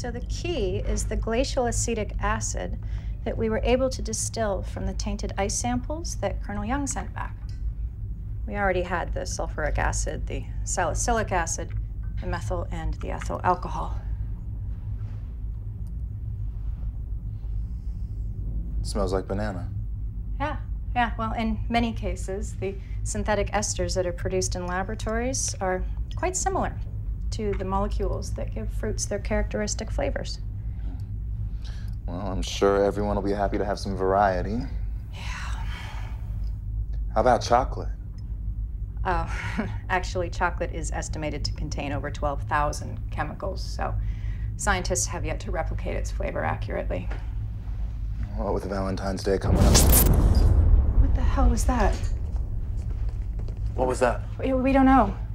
So the key is the glacial acetic acid that we were able to distill from the tainted ice samples that Colonel Young sent back. We already had the sulfuric acid, the salicylic acid, the methyl, and the ethyl alcohol. Smells like banana. Yeah, well, in many cases, the synthetic esters that are produced in laboratories are quite similar to the molecules that give fruits their characteristic flavors. Well, I'm sure everyone will be happy to have some variety. Yeah. How about chocolate? Oh, actually, chocolate is estimated to contain over 12,000 chemicals, so scientists have yet to replicate its flavor accurately. Well, with Valentine's Day coming up. What the hell was that? What was that? We don't know.